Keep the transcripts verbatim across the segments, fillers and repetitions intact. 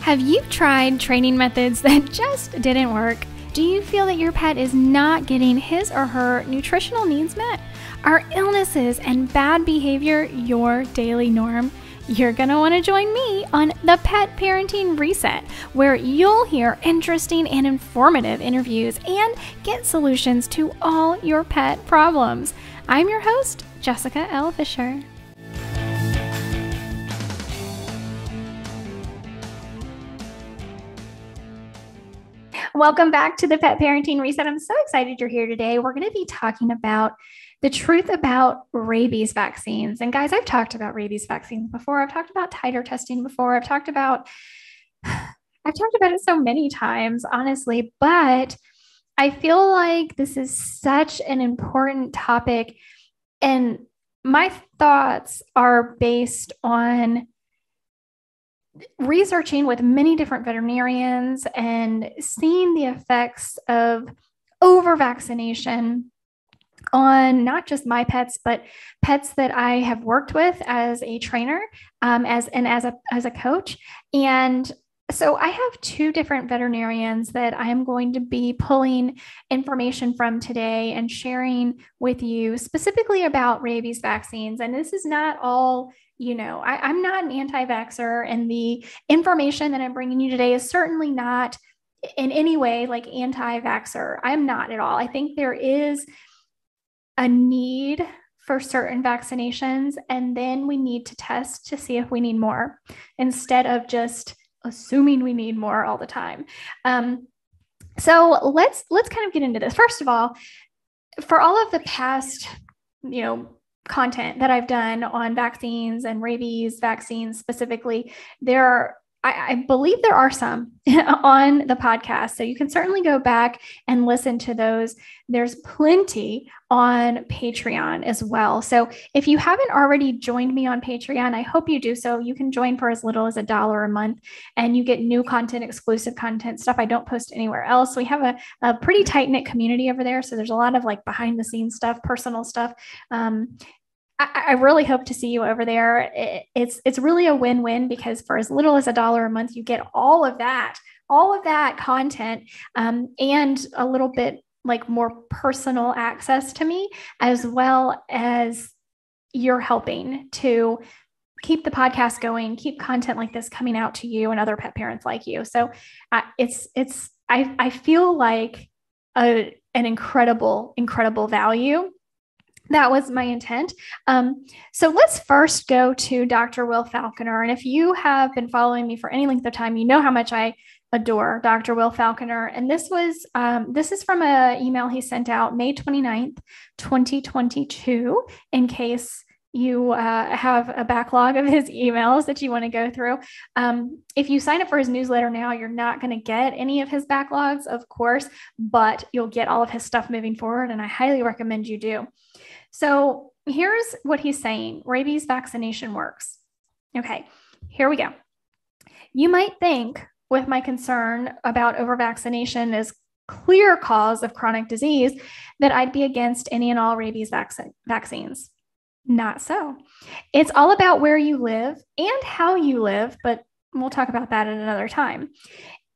Have you tried training methods that just didn't work? Do you feel that your pet is not getting his or her nutritional needs met? Are illnesses and bad behavior your daily norm? You're gonna wanna join me on The Pet Parenting Reset, where you'll hear interesting and informative interviews and get solutions to all your pet problems. I'm your host, Jessica L. Fisher. Welcome back to the Pet Parenting Reset. I'm so excited you're here today. We're going to be talking about the truth about rabies vaccines. And guys, I've talked about rabies vaccines before. I've talked about titer testing before. I've talked about, I've talked about it so many times, honestly, but I feel like this is such an important topic. And my thoughts are based on researching with many different veterinarians and seeing the effects of over-vaccination on not just my pets, but pets that I have worked with as a trainer, um, as and as a as a coach. And so I have two different veterinarians that I am going to be pulling information from today and sharing with you specifically about rabies vaccines. And this is not all. You know, I, I'm not an anti-vaxxer, and the information that I'm bringing you today is certainly not in any way like anti-vaxxer. I'm not at all. I think there is a need for certain vaccinations, and then we need to test to see if we need more instead of just assuming we need more all the time. Um, so let's let's kind of get into this. First of all, for all of the past, you know, content that I've done on vaccines and rabies vaccines specifically, there are, I, I believe there are some on the podcast. So you can certainly go back and listen to those. There's plenty on Patreon as well. So if you haven't already joined me on Patreon, I hope you do so. You can join for as little as a dollar a month, and you get new content, exclusive content, stuff I don't post anywhere else. We have a, a pretty tight-knit community over there. So there's a lot of like behind-the-scenes stuff, personal stuff. Um, I really hope to see you over there. It's, it's really a win-win, because for as little as a dollar a month, you get all of that, all of that content, um, and a little bit like more personal access to me, as well as you're helping to keep the podcast going, keep content like this coming out to you and other pet parents like you. So uh, it's, it's, I, I feel like a, an incredible, incredible value. That was my intent. Um, so let's first go to Doctor Will Falconer. And if you have been following me for any length of time, you know how much I adore Doctor Will Falconer. And this was, um, this is from an email he sent out May twenty-ninth, twenty twenty-two, in case you uh, have a backlog of his emails that you want to go through. Um, if you sign up for his newsletter now, you're not going to get any of his backlogs, of course, but you'll get all of his stuff moving forward. And I highly recommend you do. So here's what he's saying. Rabies vaccination works. Okay, here we go. You might think with my concern about overvaccination as clear cause of chronic disease that I'd be against any and all rabies vaccine vaccines. Not so. It's all about where you live and how you live, but we'll talk about that at another time.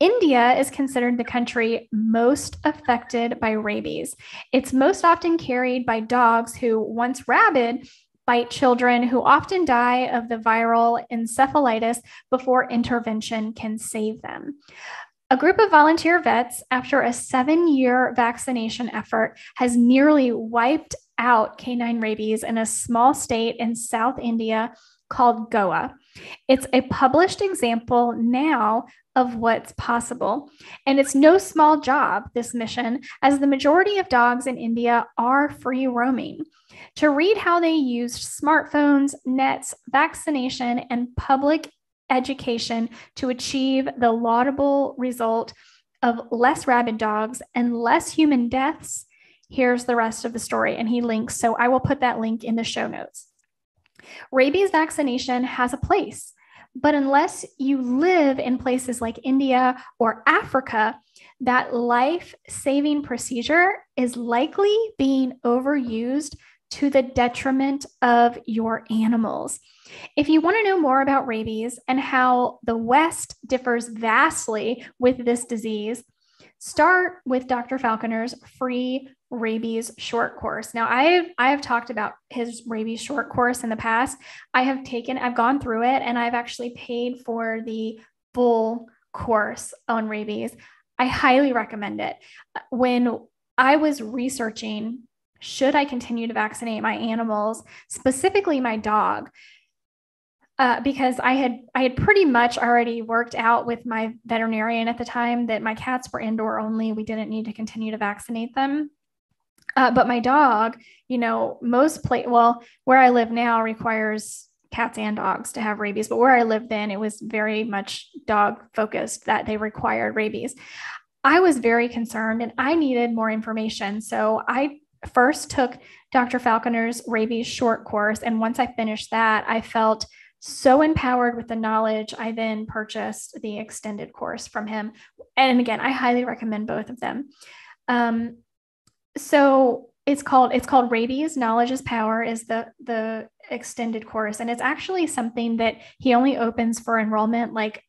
India is considered the country most affected by rabies. It's most often carried by dogs who, once rabid, bite children who often die of the viral encephalitis before intervention can save them. A group of volunteer vets, after a seven-year vaccination effort, has nearly wiped out canine rabies in a small state in South India called Goa. It's a published example now of what's possible. And it's no small job, this mission, as the majority of dogs in India are free roaming. To read how they used smartphones, nets, vaccination, and public education to achieve the laudable result of less rabid dogs and less human deaths, here's the rest of the story. And he links, so I will put that link in the show notes. Rabies vaccination has a place, but unless you live in places like India or Africa, that life-saving procedure is likely being overused to the detriment of your animals. If you want to know more about rabies and how the West differs vastly with this disease, start with Doctor Falconer's free rabies short course. Now, I've I've talked about his rabies short course in the past. I have taken, I've gone through it, and I've actually paid for the full course on rabies. I highly recommend it. When I was researching, should I continue to vaccinate my animals, specifically my dog, uh, because I had I had pretty much already worked out with my veterinarian at the time that my cats were indoor only. We didn't need to continue to vaccinate them. Uh, but my dog, you know, most place, well, where I live now requires cats and dogs to have rabies, but where I lived then, it was very much dog focused that they required rabies. I was very concerned and I needed more information. So I first took Doctor Falconer's rabies short course. And once I finished that, I felt so empowered with the knowledge. I then purchased the extended course from him. And again, I highly recommend both of them. Um, so it's called, it's called Rabies Knowledge is Power is the, the extended course. And it's actually something that he only opens for enrollment, like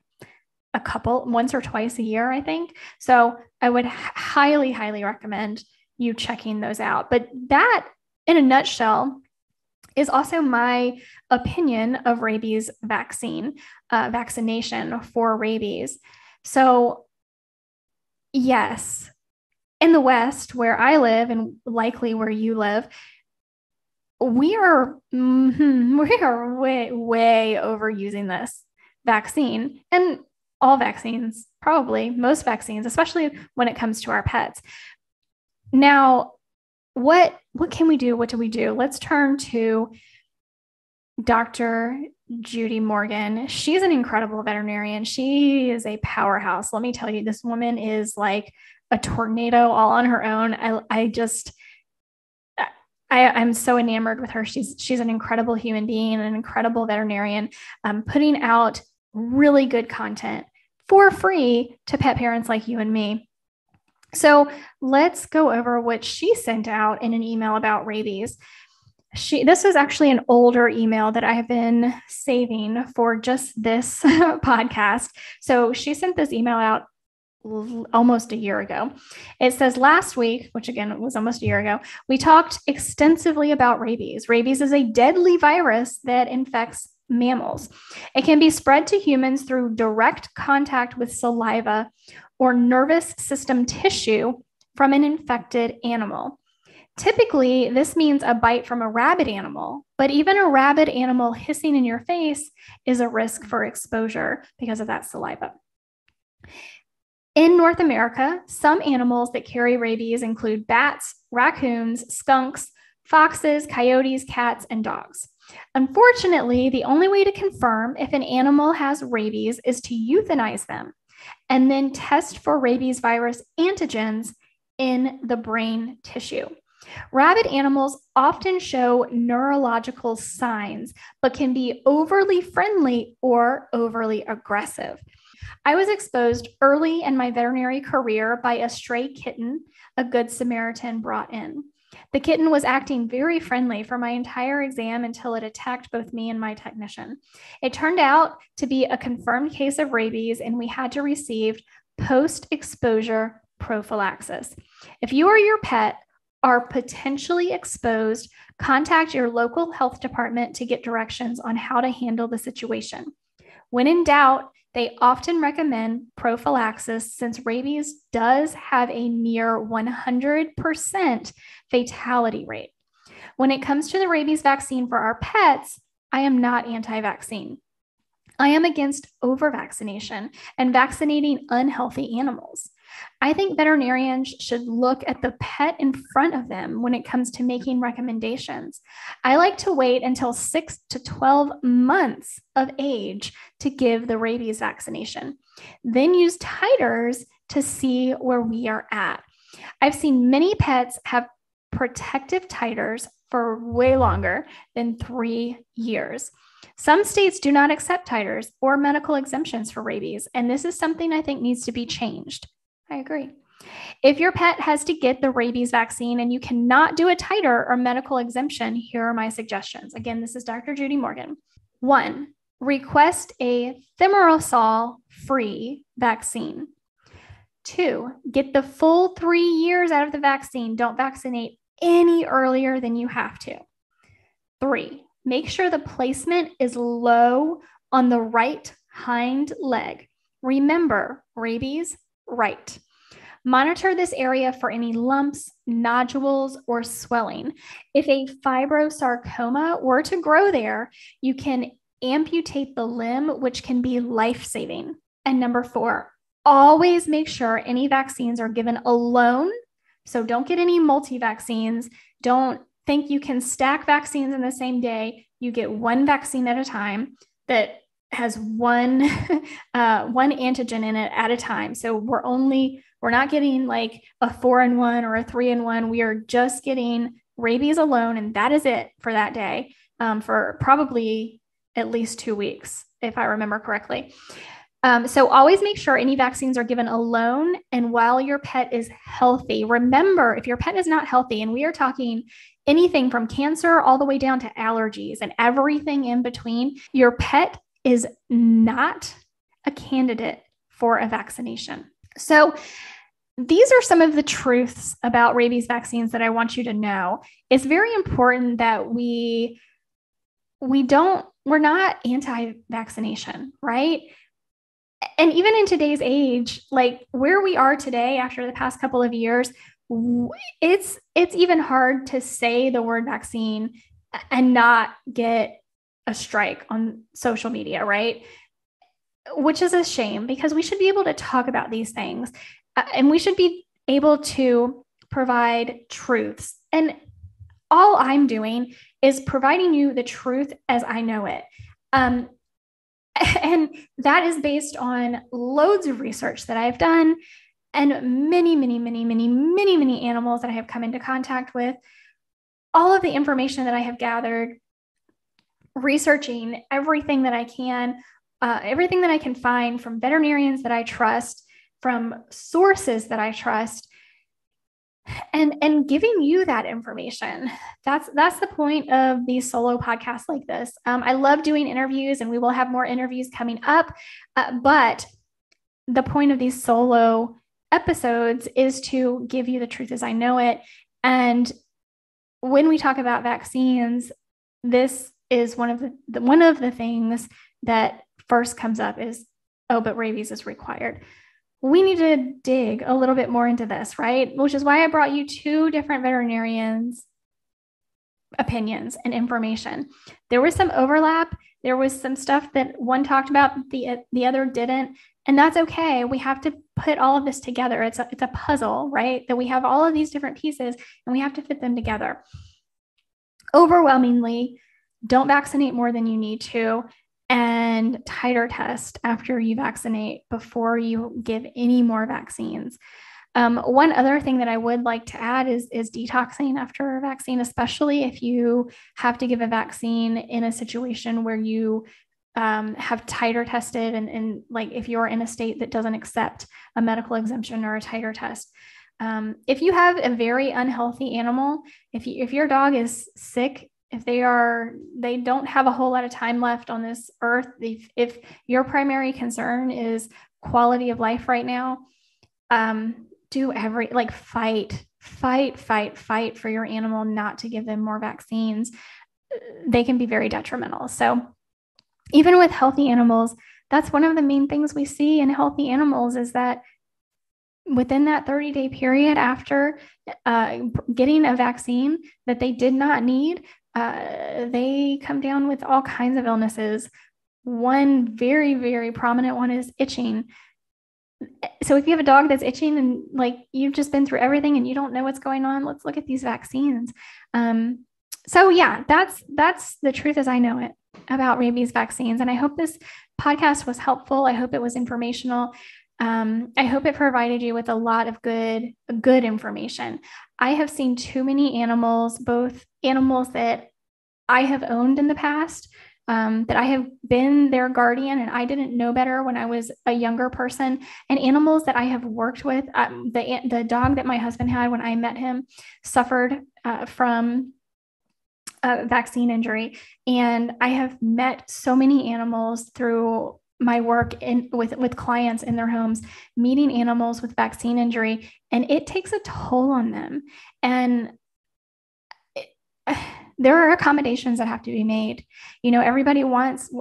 a couple once or twice a year, I think. So I would highly, highly recommend you checking those out. But that, in a nutshell, is also my opinion of rabies vaccine, uh, vaccination for rabies. So yes, in the West where I live and likely where you live, we are, mm-hmm, we are way, way overusing this vaccine and all vaccines, probably most vaccines, especially when it comes to our pets. Now, what, what can we do? What do we do? Let's turn to Doctor Judy Morgan. She's an incredible veterinarian. She is a powerhouse. Let me tell you, this woman is like a tornado all on her own. I, I just, I, I'm so enamored with her. She's, she's an incredible human being, an incredible veterinarian, um, putting out really good content for free to pet parents like you and me. So let's go over what she sent out in an email about rabies. She, this is actually an older email that I have been saving for just this podcast. So she sent this email out almost a year ago. It says, last week, which again was almost a year ago, we talked extensively about rabies. Rabies is a deadly virus that infects mammals. It can be spread to humans through direct contact with saliva or nervous system tissue from an infected animal. Typically, this means a bite from a rabid animal, but even a rabid animal hissing in your face is a risk for exposure because of that saliva. In North America, some animals that carry rabies include bats, raccoons, skunks, foxes, coyotes, cats, and dogs. Unfortunately, the only way to confirm if an animal has rabies is to euthanize them and then test for rabies virus antigens in the brain tissue. Rabid animals often show neurological signs, but can be overly friendly or overly aggressive. I was exposed early in my veterinary career by a stray kitten a Good Samaritan brought in. The kitten was acting very friendly for my entire exam until it attacked both me and my technician. It turned out to be a confirmed case of rabies, and we had to receive post-exposure prophylaxis. If you or your pet are potentially exposed, contact your local health department to get directions on how to handle the situation. When in doubt, they often recommend prophylaxis since rabies does have a near one hundred percent fatality rate. When it comes to the rabies vaccine for our pets, I am not anti-vaccine. I am against over-vaccination and vaccinating unhealthy animals. I think veterinarians should look at the pet in front of them when it comes to making recommendations. I like to wait until six to twelve months of age to give the rabies vaccination, then use titers to see where we are at. I've seen many pets have protective titers for way longer than three years. Some states do not accept titers or medical exemptions for rabies, and this is something I think needs to be changed. I agree. If your pet has to get the rabies vaccine and you cannot do a titer or medical exemption, here are my suggestions. Again, this is Doctor Judy Morgan. One, request a thimerosal-free vaccine. Two, get the full three years out of the vaccine. Don't vaccinate any earlier than you have to. Three, make sure the placement is low on the right hind leg. Remember, rabies, right. Monitor this area for any lumps, nodules, or swelling. If a fibrosarcoma were to grow there, you can amputate the limb, which can be life-saving. And number four, always make sure any vaccines are given alone. So don't get any multi-vaccines. Don't think you can stack vaccines in the same day. You get one vaccine at a time that has one, uh, one antigen in it at a time. So we're only, we're not getting like a four in one or a three in one. We are just getting rabies alone. And that is it for that day, um, for probably at least two weeks, if I remember correctly. Um, so always make sure any vaccines are given alone and while your pet is healthy. Remember, if your pet is not healthy, and we are talking anything from cancer all the way down to allergies and everything in between, your pet is not a candidate for a vaccination. So these are some of the truths about rabies vaccines that I want you to know. It's very important that we, we don't, we're not anti-vaccination, right? And even in today's age, like where we are today, after the past couple of years, it's, it's even hard to say the word vaccine and not get a strike on social media, right? Which is a shame because we should be able to talk about these things and we should be able to provide truths. And all I'm doing is providing you the truth as I know it. Um, and that is based on loads of research that I've done and many, many, many, many, many, many animals that I have come into contact with. All of the information that I have gathered, researching everything that I can, uh, everything that I can find from veterinarians that I trust, from sources that I trust, and, and giving you that information. That's, that's the point of these solo podcasts like this. Um, I love doing interviews and we will have more interviews coming up. Uh, but the point of these solo episodes is to give you the truth as I know it. And when we talk about vaccines, this is one of the, the one of the things that first comes up is, oh, but rabies is required. We need to dig a little bit more into this, right? Which is why I brought you two different veterinarians' opinions and information. There was some overlap. There was some stuff that one talked about, the the other didn't, and that's okay. We have to put all of this together. It's a, it's a puzzle, right? That we have all of these different pieces and we have to fit them together. Overwhelmingly, don't vaccinate more than you need to, and titer test after you vaccinate before you give any more vaccines. Um, one other thing that I would like to add is, is detoxing after a vaccine, especially if you have to give a vaccine in a situation where you um, have titer tested and, and like if you're in a state that doesn't accept a medical exemption or a titer test. Um, if you have a very unhealthy animal, if you, if your dog is sick, if they are, they don't have a whole lot of time left on this earth, if, if your primary concern is quality of life right now, um, do every, like fight, fight, fight, fight for your animal, not to give them more vaccines. They can be very detrimental. So even with healthy animals, that's one of the main things we see in healthy animals is that within that thirty day period after uh, getting a vaccine that they did not need, Uh, they come down with all kinds of illnesses. One very, very prominent one is itching. So if you have a dog that's itching and like you've just been through everything and you don't know what's going on, let's look at these vaccines. Um, so yeah, that's, that's the truth as I know it about rabies vaccines. And I hope this podcast was helpful. I hope it was informational. Um, I hope it provided you with a lot of good, good information. I have seen too many animals, both animals that I have owned in the past, um, that I have been their guardian and I didn't know better when I was a younger person, and animals that I have worked with. Um, the, the dog that my husband had when I met him suffered uh, from a vaccine injury. And I have met so many animals through my work in with, with clients in their homes, meeting animals with vaccine injury, and it takes a toll on them. And it, there are accommodations that have to be made. You know, everybody wants,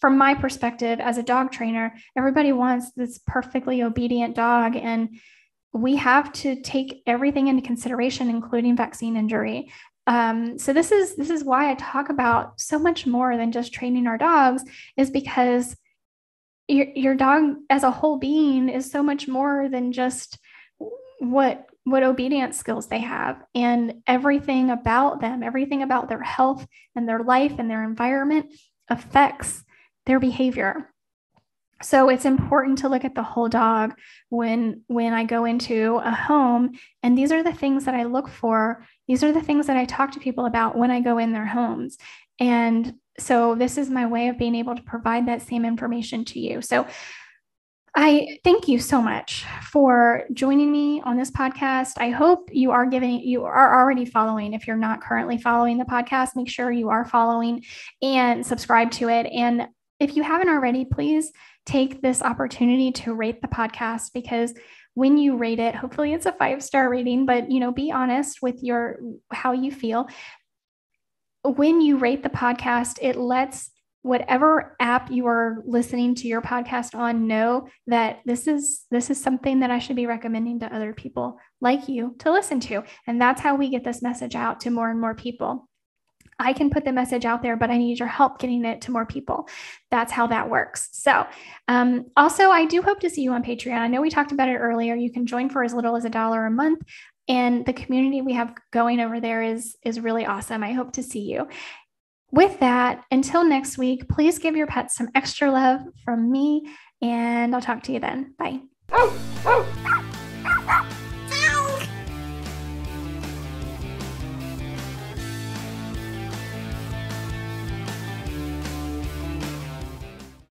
from my perspective as a dog trainer, everybody wants this perfectly obedient dog. And we have to take everything into consideration, including vaccine injury. Um, so this is, this is why I talk about so much more than just training our dogs, is because Your, your dog as a whole being is so much more than just what, what obedience skills they have, and everything about them, everything about their health and their life and their environment affects their behavior. So it's important to look at the whole dog when, when I go into a home, and these are the things that I look for. These are the things that I talk to people about when I go in their homes. And so this is my way of being able to provide that same information to you. So I thank you so much for joining me on this podcast. I hope you are giving, you are already following. If you're not currently following the podcast, make sure you are following and subscribe to it. And if you haven't already, please take this opportunity to rate the podcast, because when you rate it, hopefully it's a five-star rating, but you know, be honest with your, how you feel. When you rate the podcast, it lets whatever app you are listening to your podcast on know that this is, this is something that I should be recommending to other people like you to listen to. And that's how we get this message out to more and more people. I can put the message out there, but I need your help getting it to more people. That's how that works. So um, also, I do hope to see you on Patreon. I know we talked about it earlier. You can join for as little as a dollar a month. And the community we have going over there is, is really awesome. I hope to see you. With that, until next week, please give your pets some extra love from me, and I'll talk to you then. Bye.